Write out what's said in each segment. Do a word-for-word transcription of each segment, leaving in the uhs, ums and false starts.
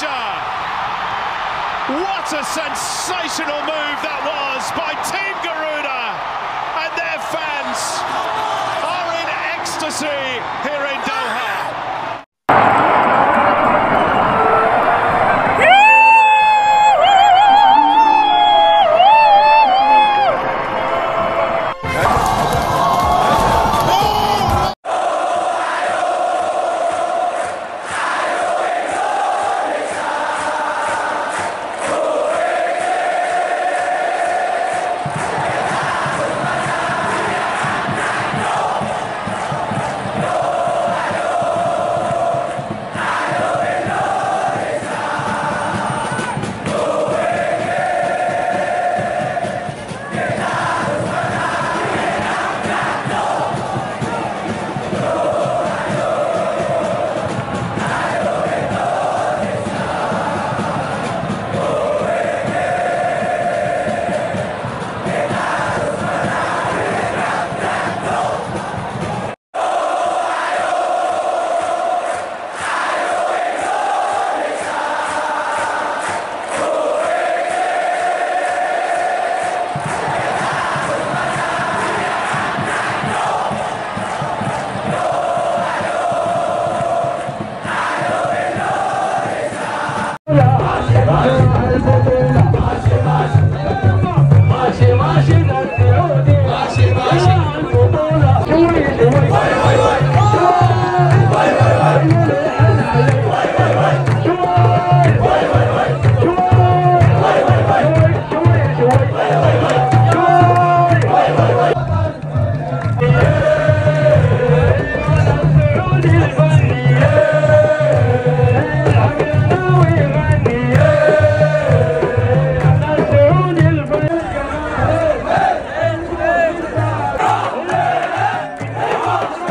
Garuda! What a sensational move that was by Team Garuda! And their fans are in ecstasy here in Doha.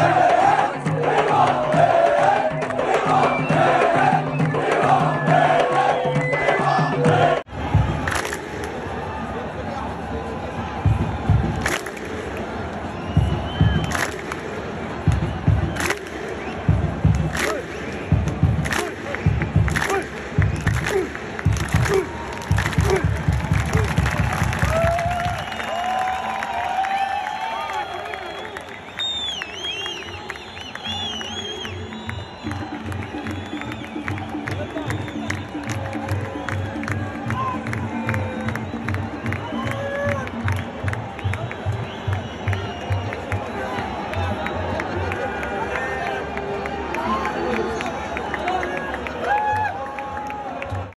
Hey!